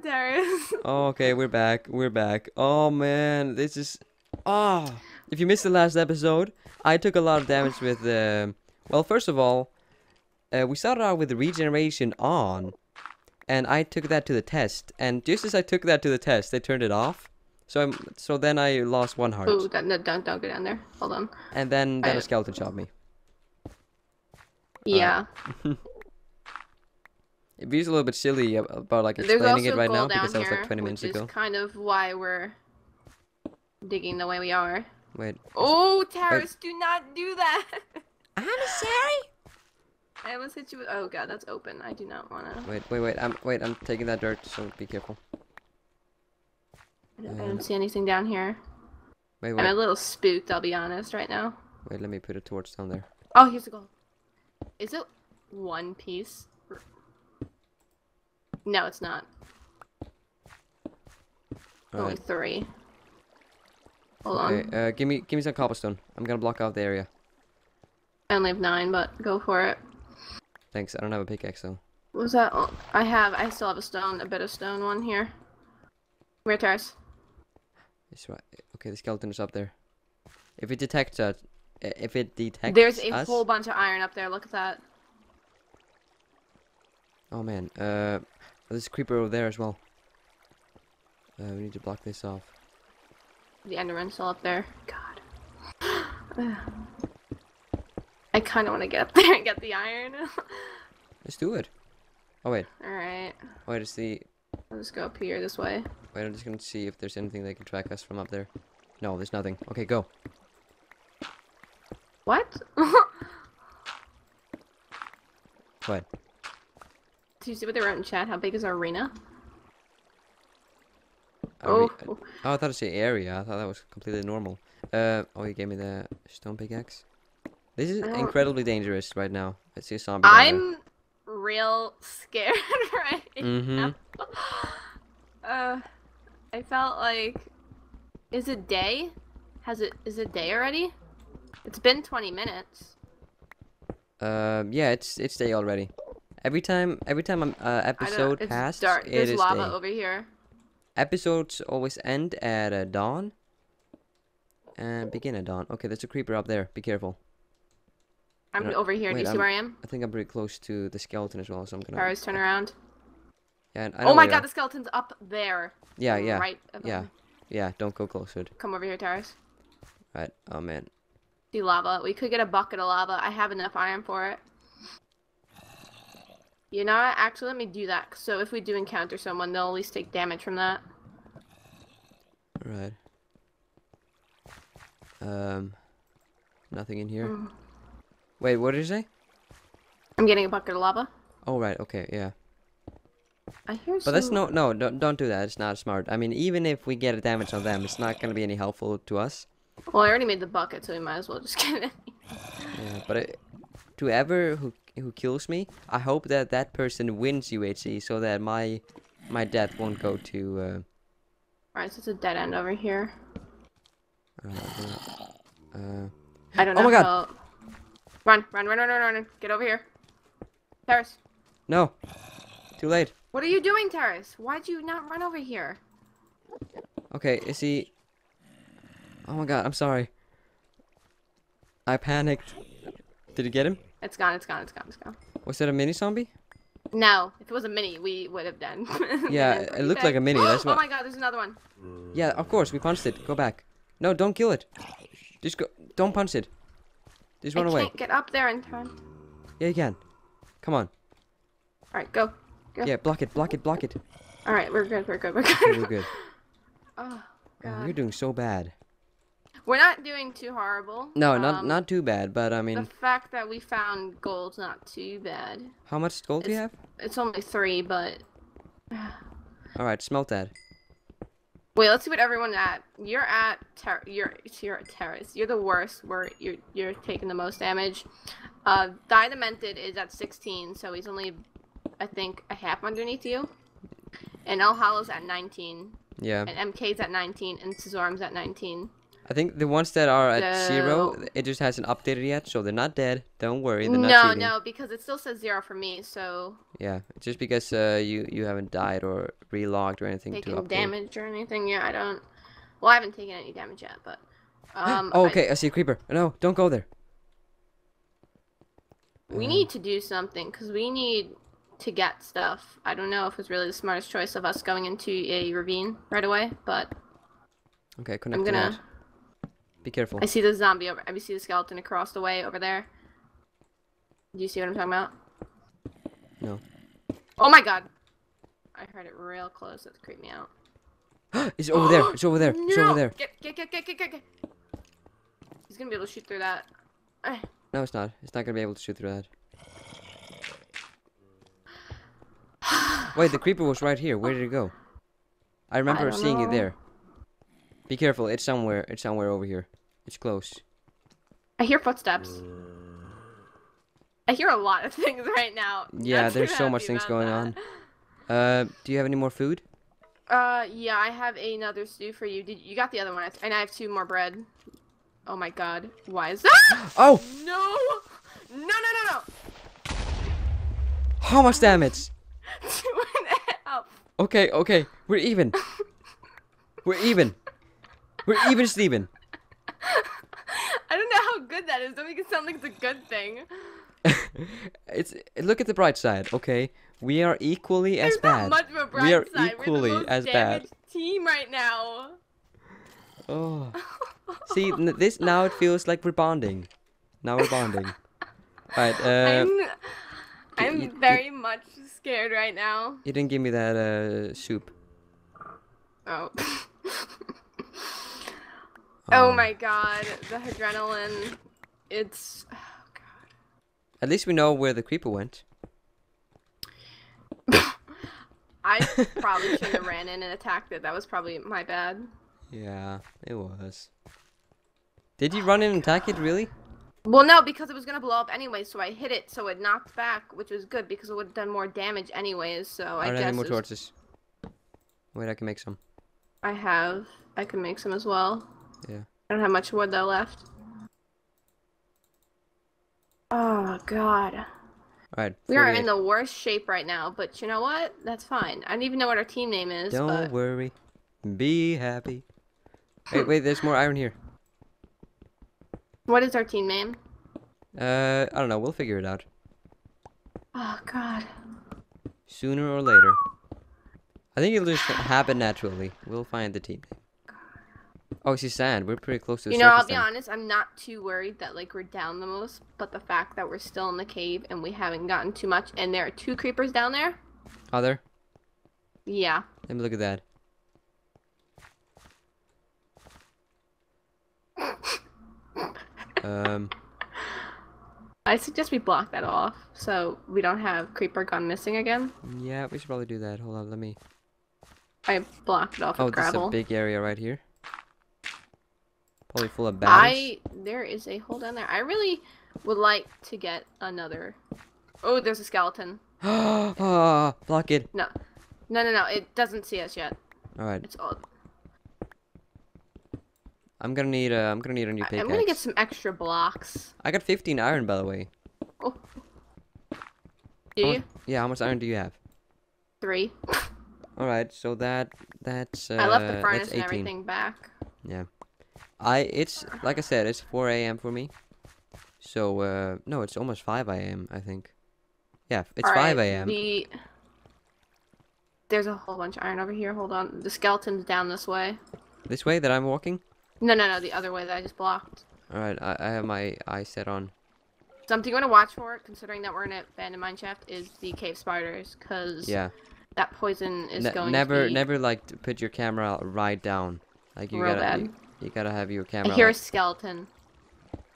up, Terrace. Oh, okay, we're back. We're back. Oh, man. This is... Ah! Oh. If you missed the last episode, I took a lot of damage with... Well, first of all, we started out with regeneration on. And I took that to the test. And just as I took that to the test, they turned it off. So then I lost 1 heart. Ooh, don't go down there. Hold on. And then a skeleton shot me. Yeah. It is a little bit silly about like explaining it right now because that was like 20 minutes ago. Which is kind of why we're digging the way we are. Wait. Oh, Terrace, do not do that. I'm sorry. I almost hit you with. Oh god, that's open. I do not want to. Wait. I'm taking that dirt, so be careful. I don't see anything down here. Wait. I'm a little spooked, I'll be honest, right now. Wait, let me put a torch down there. Oh, here's the gold. Is it 1 piece? No, it's not. Only 3. Hold on. Give me some cobblestone. I'm gonna block out the area. I only have 9, but go for it. Thanks. I don't have a pickaxe though. What was that? Oh, I still have a bit of stone one here. Where, Terrace? It's right. Okay, the skeleton is up there. If it detects us, there's a whole bunch of iron up there. Look at that. Oh man, there's a creeper over there as well. We need to block this off. The Enderman's still up there. God. I kind of want to get up there and get the iron. Let's do it. Oh wait. All right. Wait, it's the. I'll just go up here this way. Wait, I'm just gonna see if there's anything that can track us from up there. No, there's nothing. Okay, go. What? What? Do you see what they wrote in chat? How big is our arena? Oh, I thought it was the area. I thought that was completely normal. Oh, you gave me the stone pickaxe. This is incredibly dangerous right now. I see a zombie. I'm real scared right now. I felt like... Is it day? Is it day already? It's been 20 minutes. Yeah, it's day already. Every time an episode passes, it is dark. There's lava over here. Episodes always end at dawn and begin at dawn. Okay, there's a creeper up there. Be careful. I'm over here. Do you see where I am? I think I'm pretty close to the skeleton as well, so I'm gonna. Terrace, turn around. Yeah. Oh my god, the skeleton's up there. Yeah. Right. Don't go close to it. Come over here, Terrace. Right. Oh man. See lava. We could get a bucket of lava. I have enough iron for it. You know, actually, let me do that. So if we do encounter someone, they'll at least take damage from that. Right. Nothing in here. Wait, what did you say? I'm getting a bucket of lava. Oh, right. Okay, yeah. I hear some... But that's no, don't do that. It's not smart. I mean, even if we get a damage on them, it's not going to be any helpful to us. Well, I already made the bucket, so we might as well just get it. Yeah, but to whoever who kills me, I hope that person wins UHC so that my death won't go to Alright, so it's a dead end over here. I don't know. Oh my god. Run. Get over here. Terrace. No. Too late. What are you doing, Terrace? Why'd you not run over here? Okay, is he... Oh my god, I'm sorry. I panicked. Did you get him? It's gone. Was that a mini zombie? No, if it was a mini, we would have done. Yeah, it looked like a mini. That's what... Oh my god, there's another one. Yeah, of course, we punched it. Go back. No, don't kill it. Just go. Don't punch it. Just run away. I can't get up there in time. Yeah, you can. Come on. Alright, go. Yeah, block it. Alright, we're good. We're good. Oh, god. Oh, you're doing so bad. We're not doing too horrible. No, not too bad, but I mean... The fact that we found gold's not too bad. How much gold do you have? It's only 3, but... Alright, smelt that. Wait, let's see what everyone at. You're at Terrace. You're the worst. You're taking the most damage. ThyDemented is at 16, so he's only, I think, a half underneath you. And LholloMC's at 19. Yeah. And MK's at 19, and Cesarum's at 19. I think the ones that are at zero, it just hasn't updated yet, so they're not dead. Don't worry, they're not cheating. No, because it still says zero for me, so... Yeah, just because you haven't died or relogged or anything to update. Taking damage or anything, yeah, I don't... Well, I haven't taken any damage yet, but... oh, okay, I see a creeper. No, don't go there. We need to do something, because we need to get stuff. I don't know if it's really the smartest choice of us going into a ravine right away, but... Okay, connect to that. Be careful. I see the zombie over... I see the skeleton across the way over there. Do you see what I'm talking about? No. Oh my god! I heard it real close. That creeped me out. It's over there! It's over there! No! It's over there! Get! He's gonna be able to shoot through that. No, it's not. It's not gonna be able to shoot through that. Wait, the creeper was right here. Where did it go? I remember seeing it there. Be careful. It's somewhere. It's somewhere over here. It's close. I hear footsteps. I hear a lot of things right now. Yeah, there's so much things going on. Do you have any more food? Yeah, I have another stew for you. You got the other one, and I have 2 more bread. Oh my god. Why is that? Oh! No! No! How much damage? 2.5. Okay. We're even. We're even. We're even, Steven. I don't know how good that is. Don't make it sound like it's a good thing. Look at the bright side, okay? We are equally as bad. There's not much of a bright side. We're the most damaged team right now. Oh. See, this now it feels like we're bonding. Now we're bonding. Alright, I'm very much scared right now. You didn't give me that soup. Oh. Oh my god, the adrenaline. It's... Oh god. At least we know where the creeper went. I probably should have ran in and attacked it. That was probably my bad. Yeah, it was. Did you run in and attack it, really? Well, no, because it was going to blow up anyway, so I hit it so it knocked back, which was good because it would have done more damage anyways, so I guess... Are there any more torches? Wait, I can make some. I can make some as well. Yeah. I don't have much wood though left. Oh god. All right. We are in the worst shape right now, but you know what? That's fine. I don't even know what our team name is. Don't worry. Be happy. Wait, there's more iron here. What is our team name? I don't know. We'll figure it out. Oh god. Sooner or later. I think it'll just happen naturally. We'll find the team name. Oh, see sand. We're pretty close to the surface. You know, I'll be honest. I'm not too worried that, like, we're down the most. But the fact that we're still in the cave and we haven't gotten too much. And there are 2 creepers down there. Are there? Yeah. Let me look at that. I suggest we block that off so we don't have creeper gone missing again. Yeah, we should probably do that. Hold on, let me... I blocked it off with gravel. Oh, there's a big area right here. Probably full of bags. There is a hole down there. I really would like to get another. Oh, there's a skeleton. Oh, block it. No. It doesn't see us yet. All right. It's old. I'm gonna need a new pickaxe. I'm gonna get some extra blocks. I got 15 iron, by the way. Oh. Do you? Yeah. How much iron do you have? 3. All right. So that's. I left the furnace and everything back. Yeah. It's like I said, it's 4 AM for me. So no, it's almost 5 AM I think. Yeah, it's all 5 AM. There's a whole bunch of iron over here, hold on. The skeleton's down this way. This way that I'm walking? No, the other way that I just blocked. Alright, I have my eye set on. Something you wanna watch for, considering that we're in an abandoned mineshaft, is the cave spiders, cause that poison is going to be... Never like put your camera right down. Like you gotta You gotta have your camera. I hear a skeleton.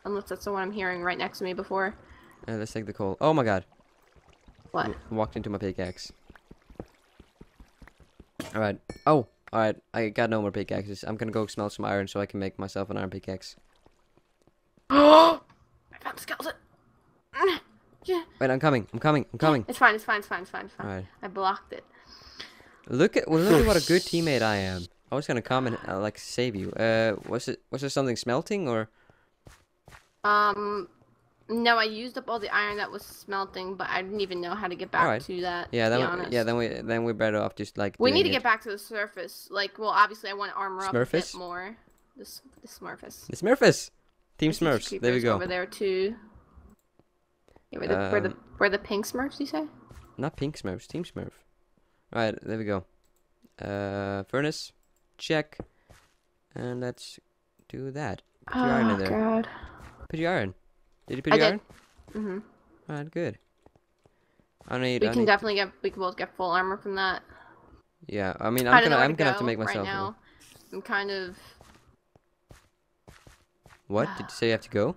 Unless that's the one I'm hearing right next to me before. Let's take the coal. Oh my god. What? Walked into my pickaxe. Alright. Oh, alright. I got no more pickaxes. I'm gonna go smelt some iron so I can make myself an iron pickaxe. Oh! I found the skeleton! Wait, I'm coming. It's fine. Alright. I blocked it. Look at what a good teammate I am. I was gonna comment like save you. Was there something smelting or? No, I used up all the iron that was smelting, but I didn't even know how to get back to that. Yeah, then we're better off just like. We need to get back to the surface. Like, well, obviously I want to armor up a bit more. The Smurfs. The Smurfs. Team Smurfs. There we go. Over there too. Yeah, we're the pink Smurfs. You say? Not pink Smurfs. Team Smurf. All right, there we go. Furnace, check, and let's do that. Put your iron in there. God. Put your iron. Did you put your iron? Mhm. Alright, good. We can both get full armor from that. Yeah, I mean, I'm gonna have to make myself. Right now, I'm kind of. What did you say? You have to go?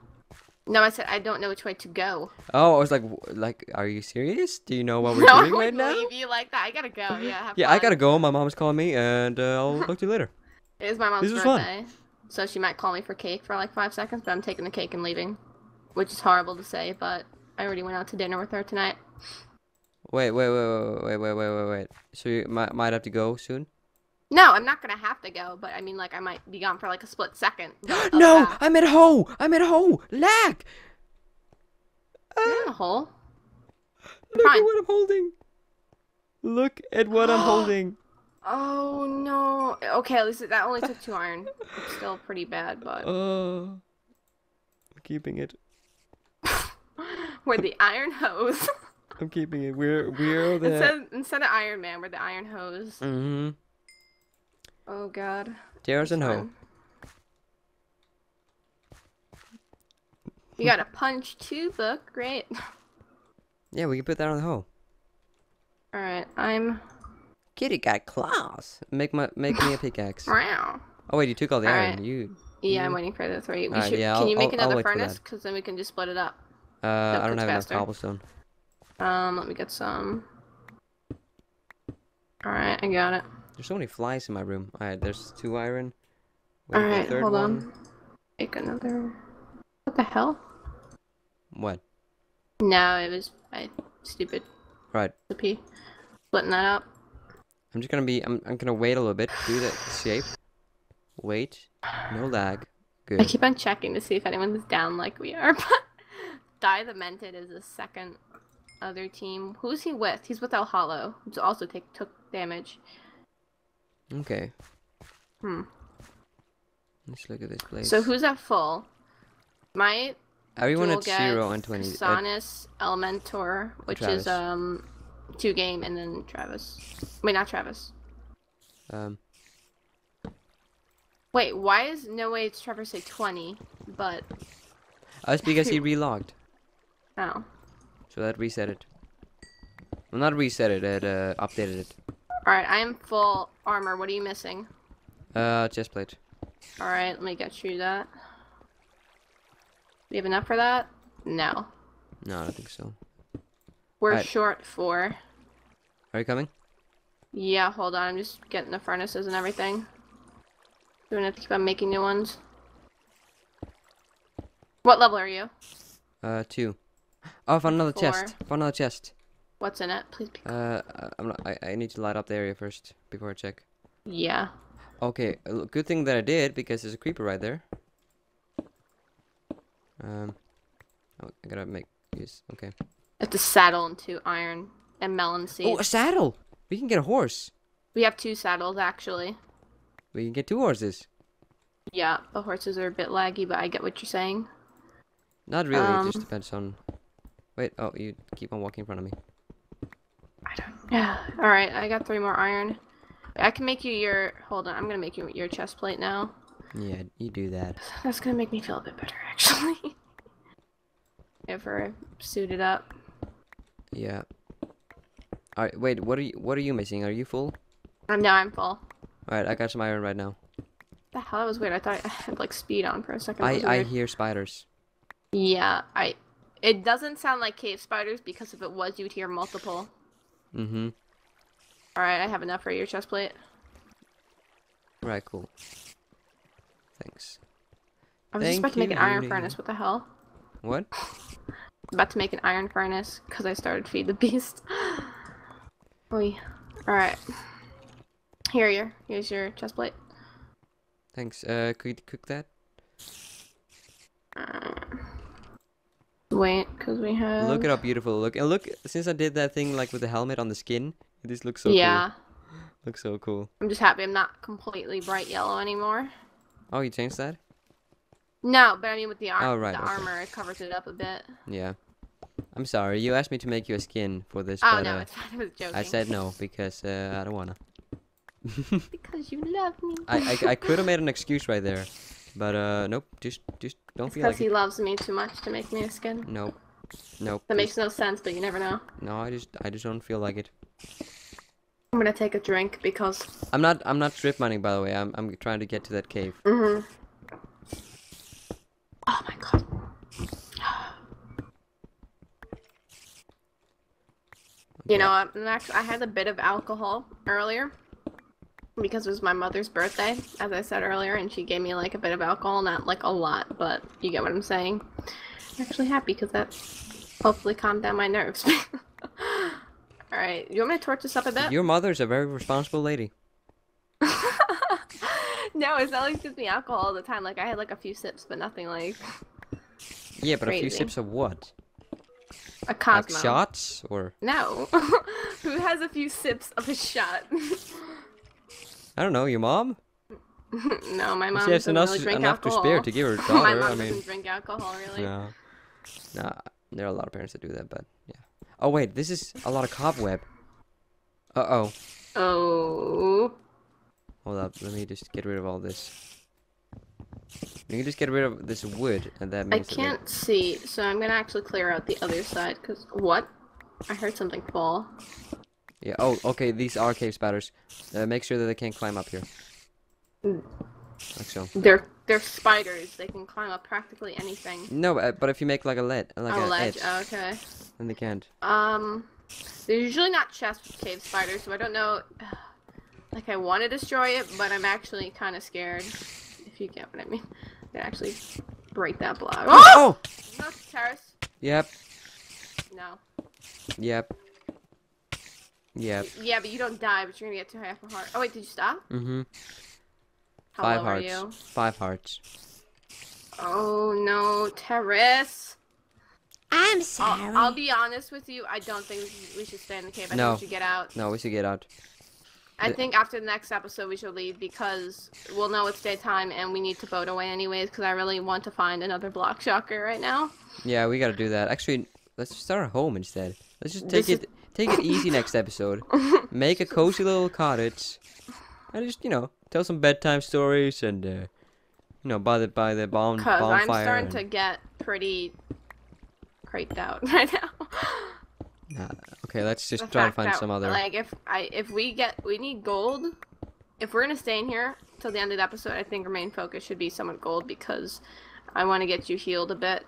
No, I said I don't know which way to go. Oh, I was like, are you serious? Do you know what we're doing right now? No, you like that? I gotta go. Yeah. Yeah, fun. I gotta go. My mom's calling me, and I'll talk to you later. It is my mom's birthday, so she might call me for cake for like 5 seconds, but I'm taking the cake and leaving, which is horrible to say, but I already went out to dinner with her tonight. Wait. So you might have to go soon. No, I'm not gonna have to go, but I mean, like, I might be gone for like a split second. No, I'm at hole. I'm at hole. Lack. You're in a hole. Look at what I'm holding. Look at what I'm holding. Oh no. Okay, at least that only took 2 iron. It's still pretty bad, but. I'm keeping it. We're the iron hose. I'm keeping it. We're the. Instead of Iron Man, we're the iron hose. Mm-hmm. Oh god. There's a no. You got a punch 2 book, great. Yeah, we can put that on the hole. Alright, I'm Kitty got claws. Make me a pickaxe. Wow. Oh wait, you took all the iron. Right. Yeah, I'm waiting for the 3. Can you make another furnace? Because then we can just split it up. I don't have enough cobblestone. Let me get some. Alright, I got it. There's so many flies in my room. Alright, there's 2 iron. Alright, hold on. Take another. What the hell? What? No, it was stupid. Right. Splitting that up. I'm just gonna be. I'm gonna wait a little bit. Do the shape. Wait. No lag. Good. I keep on checking to see if anyone's down like we are. But ThyDemented is the second other team. Who's he with? He's with LholloMC, who also took damage. Okay. Let's look at this place. So who's at full? My everyone at 0 and 20. Sonis, Elementor, which Travis. Is TooGame, and then Travis. Wait, not Travis. Wait, why is NoWayitsTrevor say 20? But. That's because he relogged. Oh. So that reset it. Well, not reset it. It updated it. Alright, I am full armor. What are you missing? Chest plate. Alright, let me get you that. Do you have enough for that? No. No, I don't think so. We're short for. Are you coming? Yeah, hold on. I'm just getting the furnaces and everything. We're gonna have to keep on making new ones. What level are you? 2. Oh, I found another chest. What's in it? Please be quiet. I need to light up the area first before I check. Yeah. Okay. Good thing that I did because there's a creeper right there. I gotta make use. Okay. I have to saddle and 2 iron and melon seeds. Oh, a saddle! We can get a horse. We have 2 saddles actually. We can get 2 horses. Yeah, the horses are a bit laggy, but I get what you're saying. Not really. It just depends on. Wait. Oh, you keep on walking in front of me. I don't know. Alright, I got 3 more iron. I can make you your... Hold on, I'm gonna make you your chest plate now. Yeah, you do that. That's gonna make me feel a bit better, actually. If we're suited up. Yeah. Alright, wait, what are you missing? Are you full? No, I'm full. Alright, I got some iron right now. The hell, that was weird. I thought I had, like, speed on for a second. I hear spiders. Yeah, It doesn't sound like cave spiders, because if it was, you'd hear multiple. Mm-hmm. Alright, I have enough for your chest plate. Right, cool. Thanks. I was just about to make an iron furnace, what the hell? What? About to make an iron furnace, because I started Feed the Beast. Alright. Here's your chest plate. Thanks. Could you cook that? Wait, cause we have. Look at how beautiful it looks. And look, since I did that thing like with the helmet on the skin, this looks so cool. Yeah. Looks so cool. I'm just happy I'm not completely bright yellow anymore. Oh, you changed that? No, but I mean with the, armor, it covers it up a bit. Yeah. I'm sorry. You asked me to make you a skin for this. Oh, but, no, I was joking. I said no because I don't wanna. Because you love me. I could have made an excuse right there, but nope. Just don't feel like. Because he loves me too much to make me a skin. Nope. Nope. That makes no sense, but you never know. No, I just don't feel like it. I'm gonna take a drink because. I'm not strip mining, by the way. I'm trying to get to that cave. Mhm. Oh my god. You know, I had a bit of alcohol earlier. Because it was my mother's birthday, as I said earlier, and she gave me like a bit of alcohol, not like a lot, but you get what I'm saying. I'm actually happy because that hopefully calmed down my nerves. All right, you want me to torch this up a bit? Your mother's a very responsible lady. No, it's not like she gives me alcohol all the time. Like I had like a few sips, but nothing like. Yeah, but crazy. A few sips of what? A Cosmo. Like shots or? No. Who has a few sips of a shot? I don't know, your mom? No, my mom doesn't really drink alcohol. She has enough to spare to give her daughter. My mom doesn't drink alcohol, really. No. Nah, there are a lot of parents that do that, but yeah. Oh, wait, this is a lot of cobweb. Uh-oh. Oh. Hold up, let me just get rid of all this. You can just get rid of this wood, and that means... I can't see, so I'm going to actually clear out the other side, because... What? I heard something fall. Yeah. Oh, okay. These are cave spiders. Make sure that they can't climb up here. Like so. They're spiders. They can climb up practically anything. No, but if you make like a ledge. Oh, okay. Then they can't. They're usually not chests with cave spiders, so I don't know. Like I want to destroy it, but I'm actually kind of scared. If you get what I mean. I'm gonna actually break that block. Oh! No, Terrace. Yep. No. Yep. Yeah. Yeah, but you don't die, but you're gonna get to half a heart. Oh wait, did you stop? Mm-hmm. How low are you? 5 hearts. Oh no, Terrace. I'm sorry. I'll be honest with you. I don't think we should stay in the cave. I think we should get out. No, we should get out. I think after the next episode we should leave because we'll know it's daytime and we need to boat away anyways. Because I really want to find another block shocker right now. Yeah, we gotta do that. Actually, let's start a home instead. Let's just take it easy next episode. Make a cozy little cottage, and just tell some bedtime stories and by the bonfire. Cause I'm starting to get pretty creeped out right now. Okay, let's just try to find some other. Like if we need gold, if we're gonna stay in here till the end of the episode, I think our main focus should be some gold because I want to get you healed a bit.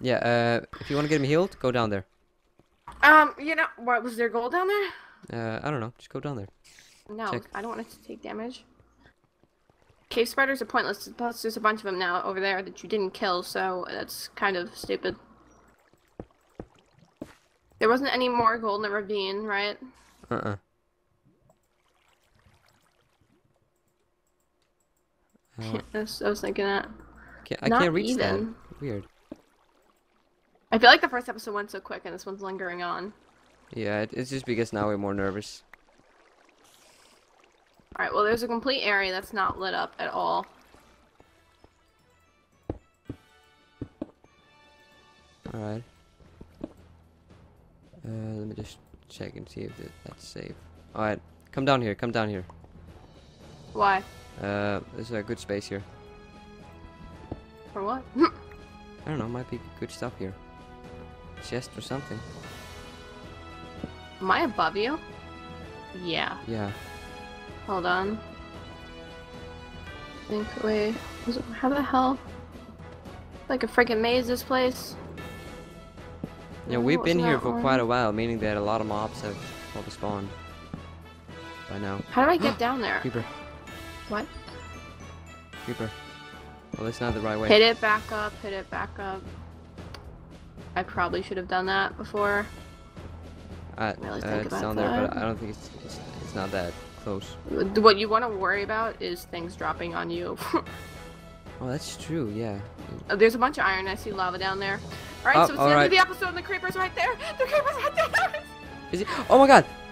Yeah, if you want to get me healed, go down there. What was there gold down there? I don't know. Just go down there. No, check. I don't want it to take damage. Cave spiders are pointless. Plus, there's a bunch of them now over there that you didn't kill, so that's kind of stupid. There wasn't any more gold in the ravine, right? I was thinking that. I can't reach them. Weird. I feel like the first episode went so quick and this one's lingering on. Yeah, it's just because now we're more nervous. Alright, well there's a complete area that's not lit up at all. Alright. Let me just check and see if that's safe. Alright, come down here, come down here. Why? There's a good space here. For what? I don't know, might be good stuff here. Chest or something. Am I above you? Yeah. Yeah. Hold on. I think how the hell? Like a freaking maze, this place. Yeah, we've been here for quite a while, meaning that a lot of mobs have probably spawned by now. How do I get down there? Creeper. What? Creeper. Well, that's not the right way. Hit it back up. Hit it back up. I probably should have done that before. It's down there, but I don't think it's not that close. What you want to worry about is things dropping on you. Oh, that's true, yeah. Oh, there's a bunch of iron. I see lava down there. Alright, so it's the end of the episode and the creeper's right there. The creeper's right there! Is it? Oh my god!